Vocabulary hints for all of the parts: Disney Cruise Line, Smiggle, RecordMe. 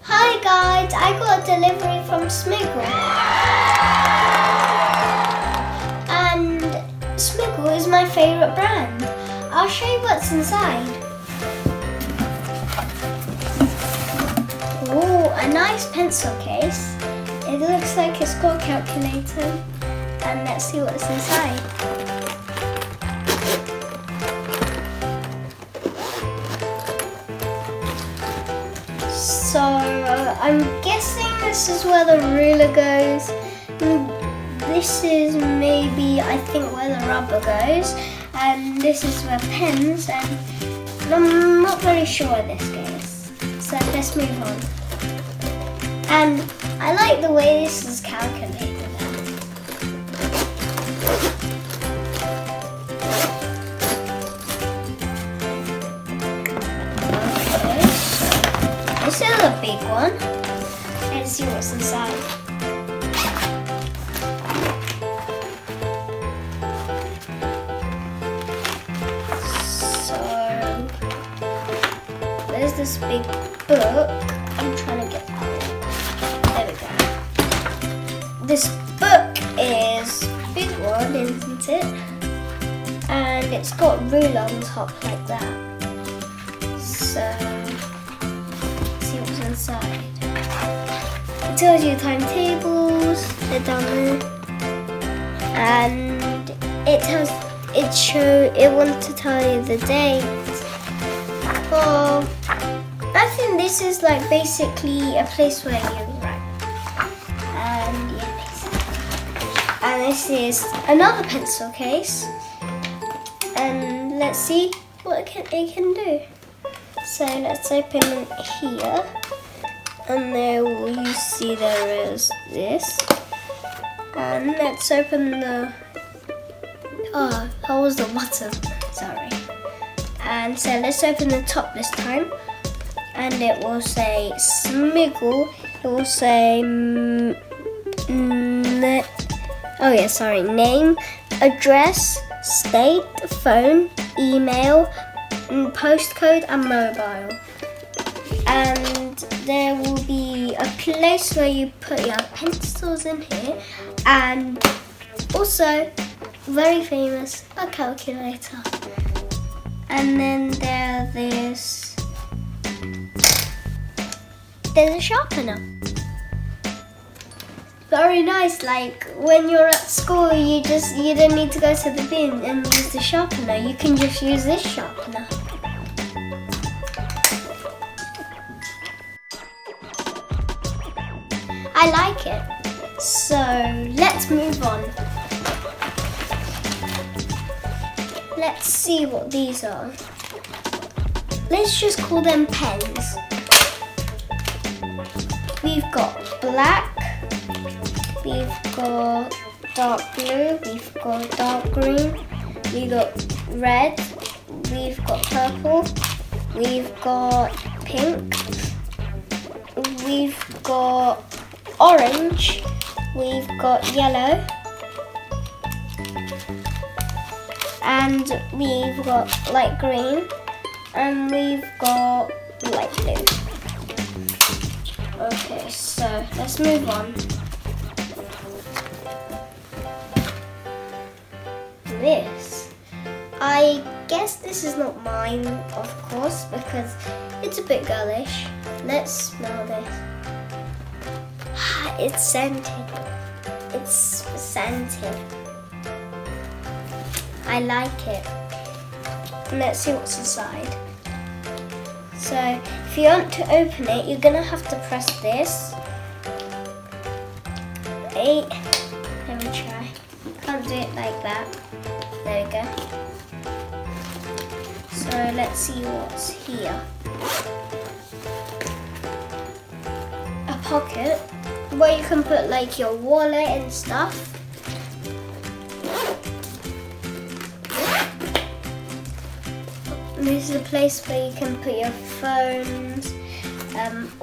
Hi guys, I got a delivery from Smiggle. And Smiggle is my favourite brand. I'll show you what's inside. Oh, a nice pencil case. It looks like it's got a calculator. And let's see what's inside. So I'm guessing this is where the ruler goes. This is maybe, I think, where the rubber goes. And this is where pens, and I'm not very sure where this goes. So let's move on. And I like the way this is calculated. This is a big one. Let's see what's inside. So, there's this big book. I'm trying to get that one. There we go. This book is a big one, isn't it? And it's got a ruler on top like that. So, inside. It tells you timetables, they're down there, and it wants to tell you the date. Well, I think this is like basically a place where you write. And yeah, and this is another pencil case, and let's see what it can do. So let's open it here. And there you see there is this. And let's open the... Oh, that was the bottom. Sorry. And so let's open the top this time. And it will say Smiggle. It will say... name, address, state, phone, email, postcode and mobile. And there will be a place where you put your pencils in here, and also, very famous, a calculator. And then there's a sharpener. Very nice, like when you're at school you don't need to go to the bin and use the sharpener. You can just use this sharpener. I like it. So let's move on. Let's see what these are. Let's just call them pens. We've got black, we've got dark blue, we've got dark green, we've got red, we've got purple, we've got pink, we've got orange, we've got yellow, and we've got light green, and we've got light blue. Okay, so let's move on. This, I guess this is not mine, of course, because it's a bit girlish. Let's smell this. It's scented. It's scented. I like it. And let's see what's inside. So, if you want to open it, you're gonna have to press this. Wait, let me try. Can't do it like that. There we go. So let's see what's here. A pocket where you can put like your wallet and stuff. And this is a place where you can put your phones,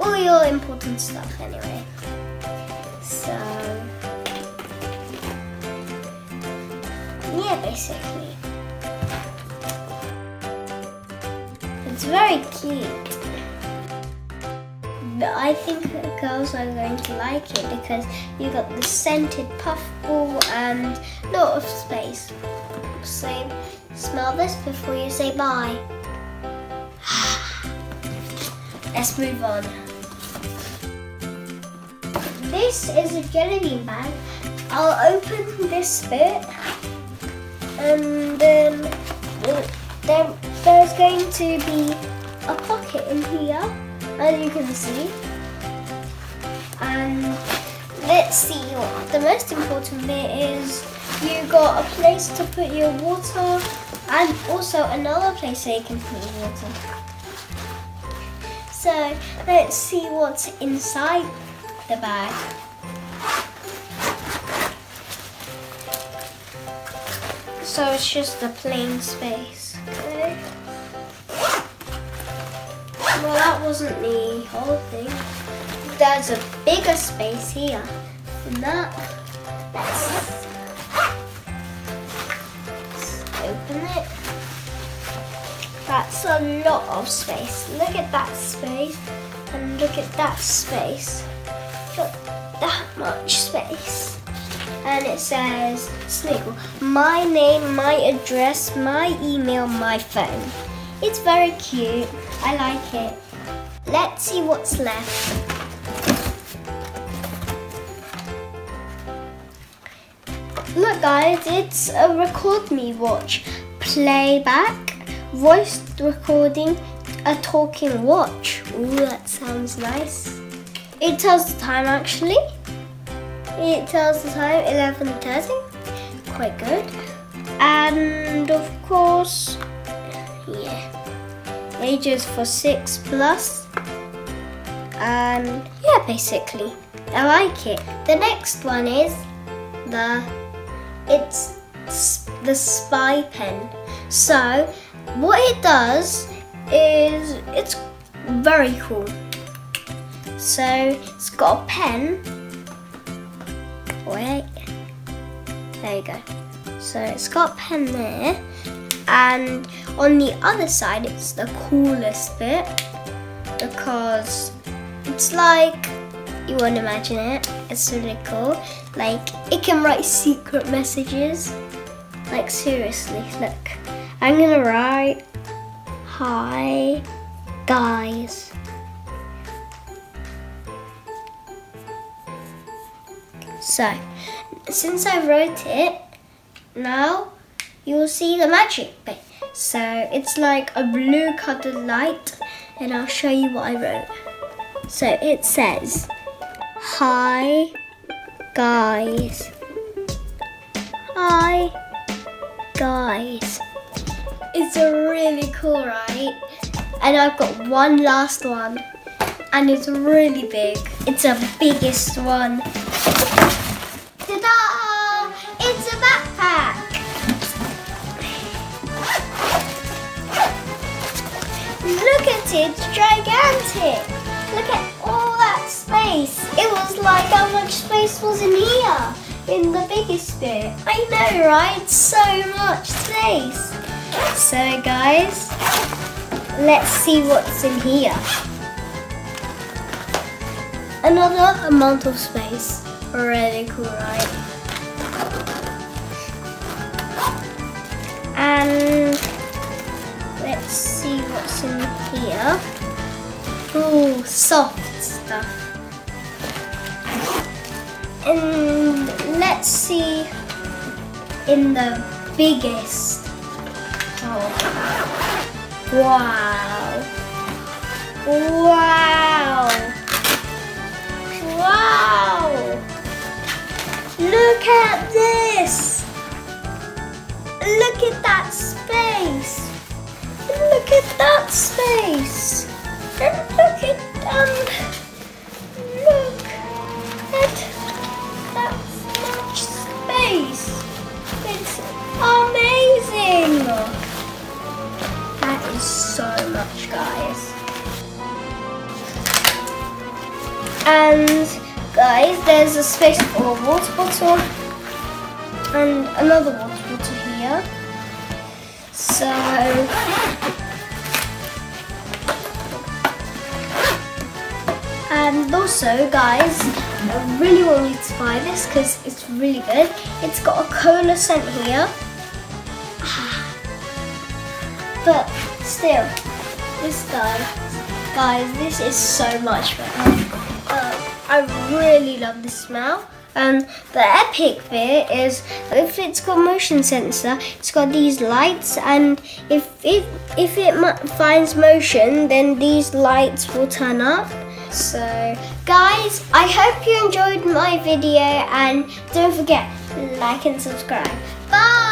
all your important stuff anyway. So yeah, basically. It's very cute. But I think girls are going to like it because you've got the scented puffball and a lot of space. So smell this before you say bye. Let's move on. This is a jelly bean bag. I'll open this bit and there's going to be a pocket in here, as you can see. And let's see, the most important bit is you got a place to put your water and also another place so you can put your water. So let's see what's inside the bag. So it's just a plain space. Okay. Well, that wasn't the whole thing. There's a bigger space here than that. Let's open it. That's a lot of space. Look at that space and look at that space. Got that much space. And it says Smiggle, my name, my address, my email, my phone. It's very cute. I like it. Let's see what's left. Look guys, it's a RecordMe watch. Playback, voice recording, a talking watch. Ooh, that sounds nice. It tells the time actually. It tells the time, 11:30, quite good. And of course, yeah, ages for 6+. And yeah, basically, I like it. The next one is the spy pen. So what it does is, it's very cool. So it's got a pen. Wait, there you go. So it's got a pen there, and on the other side it's the coolest bit because it's like, you won't imagine it, it's really cool. Like, it can write secret messages. Like, seriously, look. I'm gonna write, hi guys. So, since I wrote it, now you'll see the magic bit. So, it's like a blue colored light, and I'll show you what I wrote. So, it says, hi, guys. Hi, guys. It's really cool, right? And I've got one last one, and it's really big. It's the biggest one. Ta-da! It's a backpack! Look at it, it's gigantic! Look at all that space! It was like how much space was in here, in the biggest bit. I know, right? So much space! So guys, let's see what's in here. Another amount of space. Really cool, right? And let's see what's in here. Ooh, soft stuff. And let's see in the biggest. Oh. Wow. Wow. Wow. Look at this! Look at that space! Look at that space! And look at that much space! It's amazing! That is so much, guys. And guys, there's a space for a water bottle and another water bottle here. So And also, guys, I really want you to buy this because it's really good. It's got a cola scent here, but still, this guys, this is so much better. I really love this smell. The epic bit is if it's got motion sensor, it's got these lights, and if it finds motion, then these lights will turn up. So guys, I hope you enjoyed my video, and don't forget, like and subscribe. Bye.